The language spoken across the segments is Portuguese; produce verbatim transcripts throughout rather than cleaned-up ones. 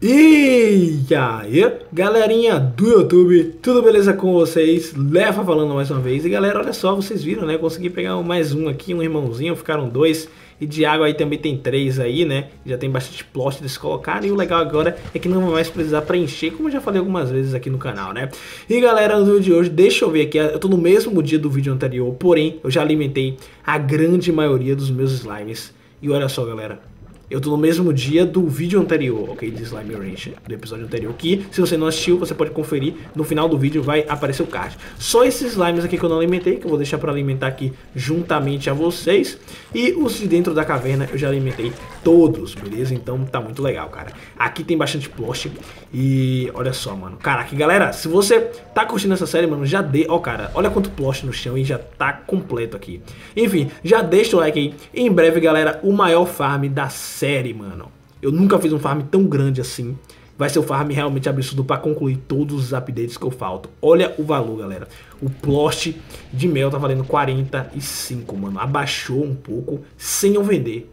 E aí, galerinha do YouTube, tudo beleza com vocês? Leva falando mais uma vez. E galera, olha só, vocês viram, né? Eu consegui pegar mais um aqui, um irmãozinho, ficaram dois. E de água aí também tem três aí, né? Já tem bastante plot deles colocar. E o legal agora é que não vai mais precisar preencher, como eu já falei algumas vezes aqui no canal, né? E galera, no vídeo de hoje, deixa eu ver aqui. Eu tô no mesmo dia do vídeo anterior, porém, eu já alimentei a grande maioria dos meus slimes. E olha só, galera, eu tô no mesmo dia do vídeo anterior, ok? De Slime Rancher, do episódio anterior, que se você não assistiu, você pode conferir. No final do vídeo vai aparecer o card. Só esses slimes aqui que eu não alimentei, que eu vou deixar pra alimentar aqui juntamente a vocês. E os de dentro da caverna eu já alimentei todos, beleza? Então tá muito legal, cara. Aqui tem bastante plush. E olha só, mano. Caraca, galera, se você tá curtindo essa série, mano, já dê... Ó, cara, olha quanto plush no chão e já tá completo aqui. Enfim, já deixa o like aí. Em breve, galera, o maior farm da série. Série, mano. Eu nunca fiz um farm tão grande assim. Vai ser o farm realmente absurdo para concluir todos os updates que eu falto. Olha o valor, galera. O plot de mel tá valendo quarenta e cinco, mano. Abaixou um pouco sem eu vender.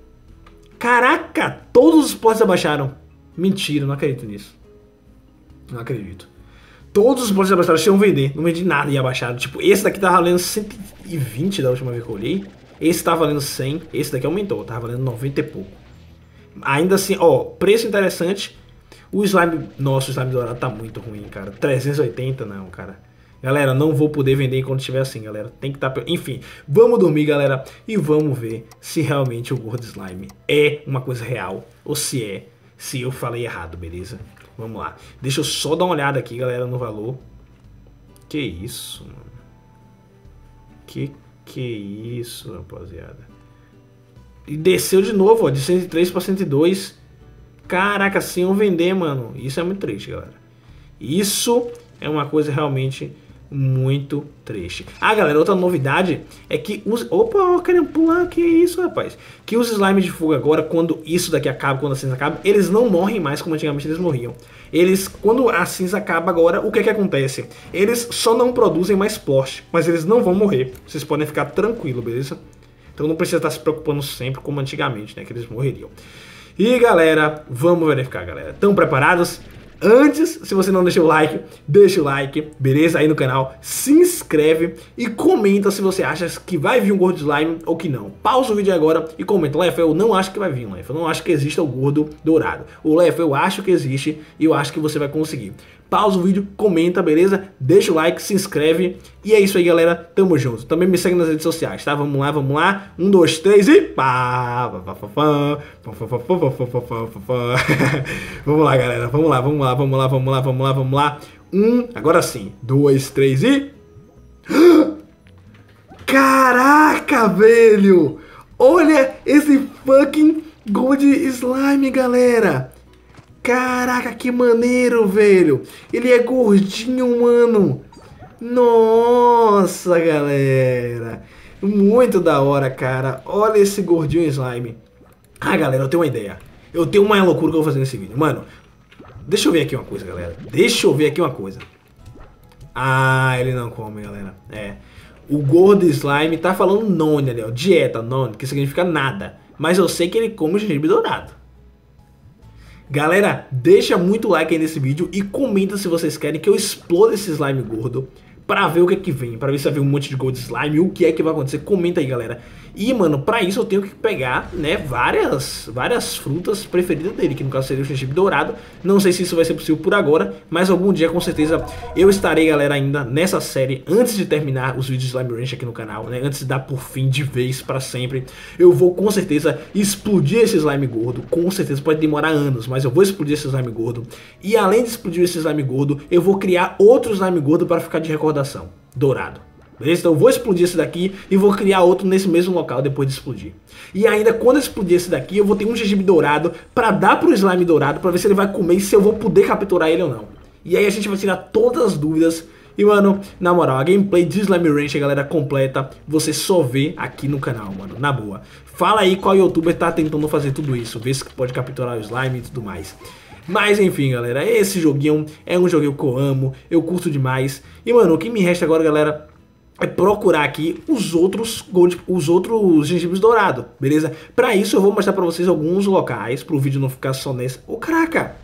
Caraca, todos os plots abaixaram. Mentira, não acredito nisso. Não acredito. Todos os plots abaixaram sem eu vender. Não vendi nada e abaixaram. Tipo, esse daqui tá valendo cento e vinte da última vez que eu olhei. Esse tá valendo cem. Esse daqui aumentou. Tá valendo noventa e pouco. Ainda assim, ó, preço interessante. O slime, nosso slime dourado tá muito ruim, cara. trezentos e oitenta não, cara. Galera, não vou poder vender enquanto estiver assim, galera. Tem que estar... Tá... Enfim, vamos dormir, galera. E vamos ver se realmente o World Slime é uma coisa real. Ou se é, se eu falei errado, beleza? Vamos lá. Deixa eu só dar uma olhada aqui, galera, no valor. Que isso, mano. Que que isso, rapaziada. E desceu de novo, ó, de cento e três para cento e dois. Caraca, sem eu vender, mano. Isso é muito triste, galera. Isso é uma coisa realmente muito triste. Ah, galera, outra novidade é que os... Opa, ó, querendo pular, que isso, rapaz. Que os slimes de fuga agora, quando isso daqui acaba, quando a cinza acaba, eles não morrem mais como antigamente eles morriam. Eles, quando a cinza acaba agora, o que é que acontece? Eles só não produzem mais plot, mas eles não vão morrer. Vocês podem ficar tranquilo, beleza? Então não precisa estar se preocupando sempre como antigamente, né? Que eles morreriam. E galera, vamos verificar, galera. Estão preparados? Antes, se você não deixou o like, deixa o like, beleza? Aí no canal, se inscreve e comenta se você acha que vai vir um gordo slime ou que não. Pausa o vídeo agora e comenta. Lef, eu não acho que vai vir, Lef. Eu não acho que exista o gordo dourado. O Lef, eu acho que existe e eu acho que você vai conseguir. Pausa o vídeo, comenta, beleza? Deixa o like, se inscreve. E é isso aí, galera. Tamo junto. Também me segue nas redes sociais, tá? Vamos lá, vamos lá. Um, dois, três e... Vamos lá, galera. Vamos lá, vamos lá, vamos lá, vamos lá, vamos lá, vamos lá. Um, agora sim. Dois, três e... Caraca, velho! Olha esse fucking Gold Slime, galera! Caraca, que maneiro, velho. Ele é gordinho, mano. Nossa, galera. Muito da hora, cara. Olha esse gordinho slime. Ah, galera, eu tenho uma ideia. Eu tenho uma loucura que eu vou fazer nesse vídeo. Mano, deixa eu ver aqui uma coisa, galera. Deixa eu ver aqui uma coisa. Ah, ele não come, galera. É. O gordo slime tá falando none ali, ó. Dieta, none, que significa nada. Mas eu sei que ele come gengibre dourado. Galera, deixa muito like aí nesse vídeo e comenta se vocês querem que eu explode esse slime gordo pra ver o que é que vem, pra ver se vai vir um monte de gold slime, o que é que vai acontecer, comenta aí, galera. E, mano, pra isso eu tenho que pegar, né, várias, várias frutas preferidas dele, que no caso seria o gengibre dourado. Não sei se isso vai ser possível por agora, mas algum dia, com certeza, eu estarei, galera, ainda nessa série, antes de terminar os vídeos de Slime Rancher aqui no canal, né, antes de dar por fim de vez pra sempre. Eu vou, com certeza, explodir esse slime gordo, com certeza, pode demorar anos, mas eu vou explodir esse slime gordo. E, além de explodir esse slime gordo, eu vou criar outro slime gordo pra ficar de recordação. Dourado, beleza? Então eu vou explodir esse daqui e vou criar outro nesse mesmo local depois de explodir. E ainda quando eu explodir esse daqui, eu vou ter um gengibre dourado pra dar pro slime dourado pra ver se ele vai comer e se eu vou poder capturar ele ou não. E aí a gente vai tirar todas as dúvidas. E mano, na moral, a gameplay de Slime Rancher, galera, completa, você só vê aqui no canal, mano, na boa. Fala aí qual youtuber tá tentando fazer tudo isso, vê se pode capturar o slime e tudo mais. Mas enfim, galera, esse joguinho é um joguinho que eu amo, eu curto demais. E mano, o que me resta agora, galera, é procurar aqui os outros gold, os outros gengibres dourados, beleza? Pra isso eu vou mostrar pra vocês alguns locais, pro vídeo não ficar só nesse... Ô, caraca!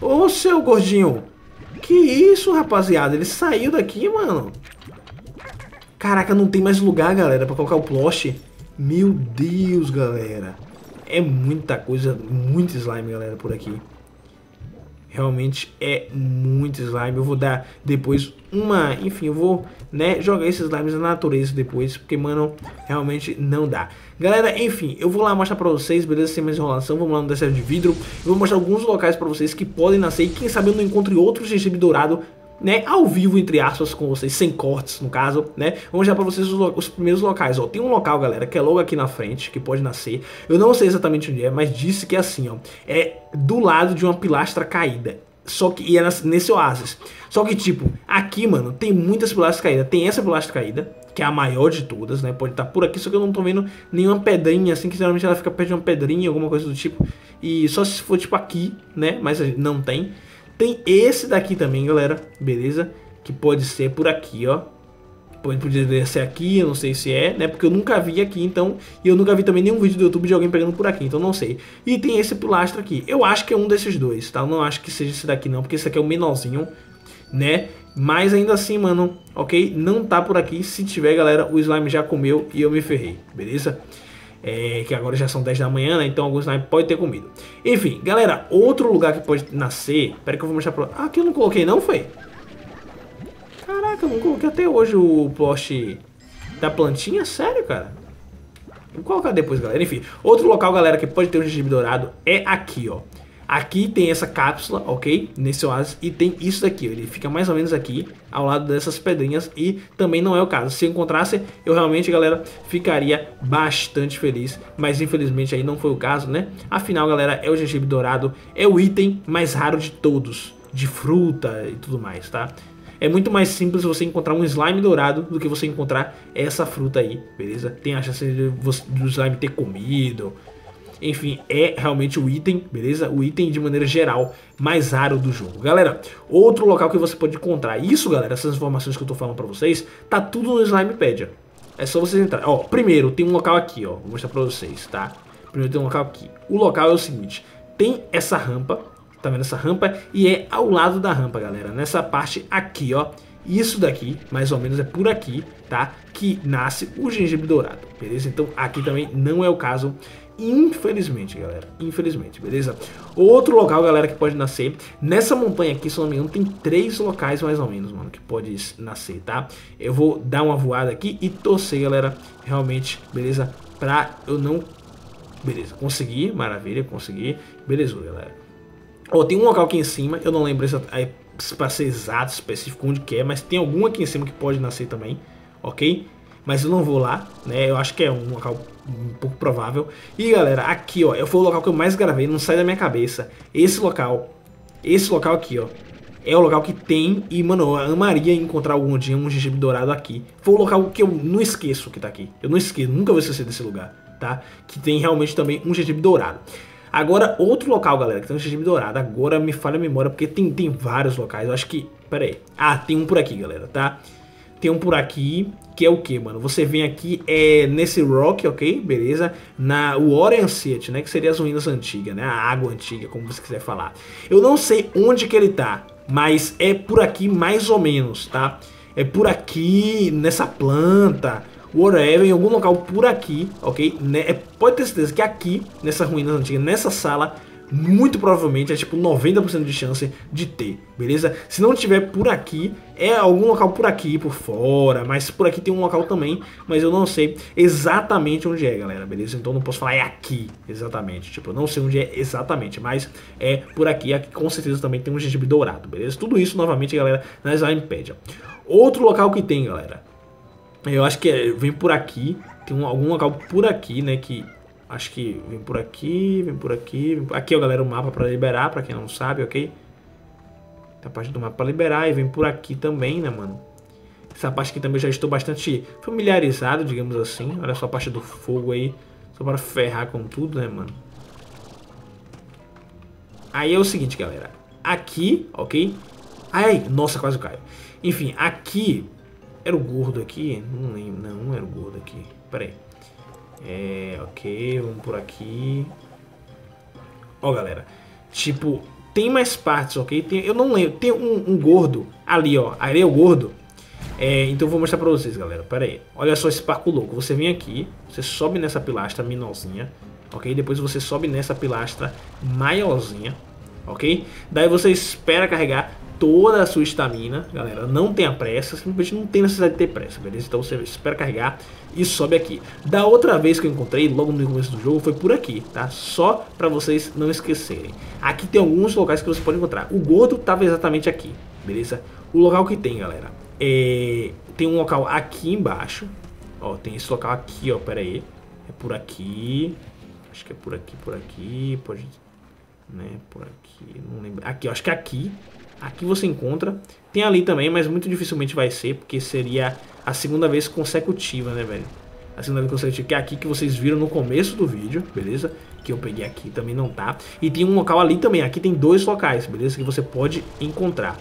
Ô, Ô, seu gordinho. Que isso, rapaziada? Ele saiu daqui, mano. Caraca, não tem mais lugar, galera, pra colocar o plush. Meu Deus, galera. É muita coisa, muito slime, galera, por aqui. Realmente é muito slime. Eu vou dar depois uma... Enfim, eu vou, né, jogar esses slimes na natureza depois, porque, mano, realmente não dá. Galera, enfim, eu vou lá mostrar pra vocês, beleza? Sem mais enrolação, vamos lá no deserto de vidro. Eu vou mostrar alguns locais pra vocês que podem nascer e quem sabe eu não encontre outro gengibre dourado, né, ao vivo, entre aspas, com vocês, sem cortes, no caso, né? Vamos já pra vocês os, os primeiros locais, ó. Tem um local, galera, que é logo aqui na frente, que pode nascer. Eu não sei exatamente onde é, mas disse que é assim, ó. É do lado de uma pilastra caída. Só que, e é nesse oásis. Só que, tipo, aqui, mano, tem muitas pilastras caídas. Tem essa pilastra caída, que é a maior de todas, né? Pode estar por aqui, só que eu não tô vendo nenhuma pedrinha, assim, que geralmente ela fica perto de uma pedrinha, alguma coisa do tipo. E só se for, tipo, aqui, né? Mas não tem. Tem esse daqui também, galera, beleza? Que pode ser por aqui, ó. Pode, poderia ser aqui, eu não sei se é, né? Porque eu nunca vi aqui, então... E eu nunca vi também nenhum vídeo do YouTube de alguém pegando por aqui, então não sei. E tem esse pilastra aqui. Eu acho que é um desses dois, tá? Eu não acho que seja esse daqui, não, porque esse aqui é o menorzinho, né? Mas ainda assim, mano, ok? Não tá por aqui. Se tiver, galera, o slime já comeu e eu me ferrei, beleza? É, que agora já são dez da manhã, né? Então alguns slime pode ter comido. Enfim, galera, outro lugar que pode nascer. Pera que eu vou mostrar pra... Ah, aqui eu não coloquei não, foi? Caraca, eu não coloquei até hoje o plush da plantinha? Sério, cara? Vou colocar depois, galera. Enfim, outro local, galera, que pode ter um gengibre dourado é aqui, ó. Aqui tem essa cápsula, ok? Nesse oásis. E tem isso daqui, ó. Ele fica mais ou menos aqui, ao lado dessas pedrinhas. E também não é o caso. Se eu encontrasse, eu realmente, galera, ficaria bastante feliz. Mas, infelizmente, aí não foi o caso, né? Afinal, galera, é o gengibre dourado. É o item mais raro de todos. De fruta e tudo mais, tá? É muito mais simples você encontrar um slime dourado do que você encontrar essa fruta aí, beleza? Tem a chance de você, do slime ter comido... Enfim, é realmente o item, beleza? O item, de maneira geral, mais raro do jogo. Galera, outro local que você pode encontrar. Isso, galera, essas informações que eu tô falando pra vocês, tá tudo no Slimepedia. É só vocês entrarem. Ó, primeiro, tem um local aqui, ó. Vou mostrar pra vocês, tá? Primeiro tem um local aqui. O local é o seguinte. Tem essa rampa. Tá vendo essa rampa? E é ao lado da rampa, galera. Nessa parte aqui, ó. Isso daqui, mais ou menos, é por aqui, tá? Que nasce o gengibre dourado, beleza? Então, aqui também não é o caso... Infelizmente, galera, infelizmente, beleza? Outro local, galera, que pode nascer. Nessa montanha aqui, se não me engano, tem três locais mais ou menos, mano, que pode nascer, tá? Eu vou dar uma voada aqui e torcer, galera, realmente, beleza? Pra eu não... Beleza, consegui, maravilha, consegui. Beleza, galera. Ó, tem um local aqui em cima, eu não lembro essa... é, pra ser exato, específico, onde que é. Mas tem algum aqui em cima que pode nascer também, ok? Mas eu não vou lá, né? Eu acho que é um local... um pouco provável. E galera, aqui ó, foi o local que eu mais gravei, não sai da minha cabeça. Esse local, esse local aqui ó, é o local que tem. E mano, eu amaria encontrar algum dia um gengibre dourado aqui. Foi o local que eu não esqueço que tá aqui. Eu não esqueço, nunca vou esquecer desse lugar, tá? Que tem realmente também um gengibre dourado. Agora, outro local, galera, que tem um gengibre dourado. Agora me falha a memória, porque tem, tem vários locais. Eu acho que, pera aí. Ah, tem um por aqui, galera, tá? Tem um por aqui, que é o que, mano? Você vem aqui, é nesse rock, ok? Beleza? Na Warren City, né? Que seria as ruínas antigas, né? A água antiga, como você quiser falar. Eu não sei onde que ele tá, mas é por aqui mais ou menos, tá? É por aqui, nessa planta, whatever, em algum local por aqui, ok? Né? Pode ter certeza que aqui, nessa ruínas antiga, nessa sala... Muito provavelmente é tipo noventa por cento de chance de ter, beleza? Se não tiver por aqui, é algum local por aqui, por fora. Mas por aqui tem um local também, mas eu não sei exatamente onde é, galera, beleza? Então não posso falar é aqui, exatamente. Tipo, eu não sei onde é exatamente, mas é por aqui. Aqui com certeza também tem um gengibre dourado, beleza? Tudo isso novamente, galera, na Slimepedia. Outro local que tem, galera, eu acho que é, vem por aqui. Tem um, algum local por aqui, né, que... Acho que vem por aqui, vem por aqui... Vem por... Aqui, ó, galera, o mapa pra liberar, pra quem não sabe, ok? Tem a parte do mapa pra liberar e vem por aqui também, né, mano? Essa parte aqui também eu já estou bastante familiarizado, digamos assim. Olha só a parte do fogo aí. Só para ferrar com tudo, né, mano? Aí é o seguinte, galera. Aqui, ok? Ai, nossa, quase caiu. Enfim, aqui... Era o gordo aqui? Não lembro, não, não era o gordo aqui. Pera aí. É, ok, vamos por aqui. Ó, galera, tipo, tem mais partes, ok? Tem, eu não lembro, tem um, um gordo ali, ó, ali é o gordo. É, então eu vou mostrar pra vocês, galera, pera aí. Olha só esse parco louco, você vem aqui, você sobe nessa pilastra menorzinha, ok? Depois você sobe nessa pilastra maiorzinha, ok? Daí você espera carregar toda a sua estamina, galera, não tenha pressa, simplesmente não tem necessidade de ter pressa, beleza? Então você espera carregar e sobe aqui. Da outra vez que eu encontrei, logo no começo do jogo, foi por aqui, tá? Só pra vocês não esquecerem. Aqui tem alguns locais que você pode encontrar. O gordo tava exatamente aqui, beleza? O local que tem, galera, é... tem um local aqui embaixo, ó, tem esse local aqui, ó, pera aí, é por aqui, acho que é por aqui, por aqui, pode... né, por aqui, não lembro, aqui, ó, acho que é aqui. Aqui você encontra, tem ali também, mas muito dificilmente vai ser, porque seria a segunda vez consecutiva, né, velho? A segunda vez consecutiva, que é aqui que vocês viram no começo do vídeo, beleza? Que eu peguei aqui, também não tá. E tem um local ali também, aqui tem dois locais, beleza? Que você pode encontrar.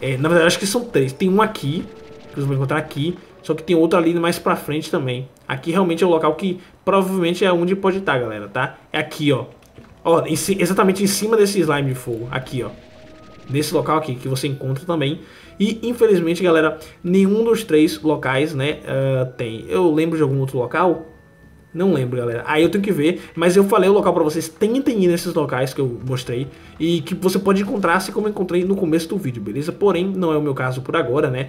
É, na verdade, acho que são três. Tem um aqui, que você vai encontrar aqui, só que tem outro ali mais pra frente também. Aqui realmente é o local que provavelmente é onde pode estar, galera, tá? É aqui, ó. Ó, em, exatamente em cima desse slime de fogo, aqui, ó. Nesse local aqui que você encontra também. E infelizmente, galera, nenhum dos três locais, né, uh, tem. Eu lembro de algum outro local? Não lembro, galera. Aí eu tenho que ver. Mas eu falei o local pra vocês. Tentem ir nesses locais que eu mostrei. E que você pode encontrar, assim como eu encontrei no começo do vídeo, beleza? Porém, não é o meu caso por agora, né?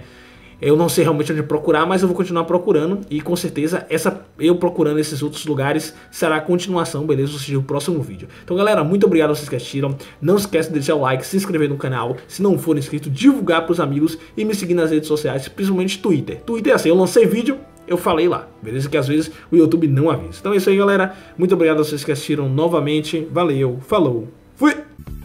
Eu não sei realmente onde procurar, mas eu vou continuar procurando. E com certeza, essa, eu procurando esses outros lugares será a continuação, beleza? Ou seja, o próximo vídeo. Então, galera, muito obrigado a vocês que assistiram. Não esquece de deixar o like, se inscrever no canal. Se não for inscrito, divulgar para os amigos e me seguir nas redes sociais, principalmente Twitter. Twitter é assim, eu lancei vídeo, eu falei lá, beleza? Que às vezes o YouTube não avisa. Então é isso aí, galera. Muito obrigado a vocês que assistiram novamente. Valeu, falou, fui!